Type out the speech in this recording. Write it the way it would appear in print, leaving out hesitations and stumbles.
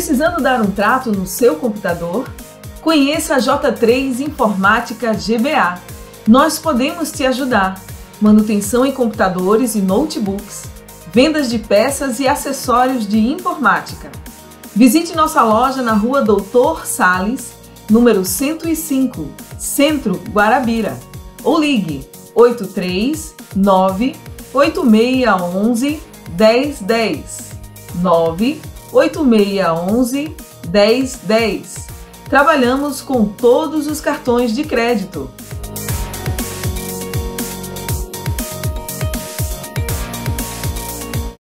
Precisando dar um trato no seu computador? Conheça a J3 Informática GBA. Nós podemos te ajudar. Manutenção em computadores e notebooks, vendas de peças e acessórios de informática. Visite nossa loja na Rua Doutor Salles, número 105, Centro Guarabira, ou ligue 839-8611-1010, 98611-1010. Trabalhamos com todos os cartões de crédito.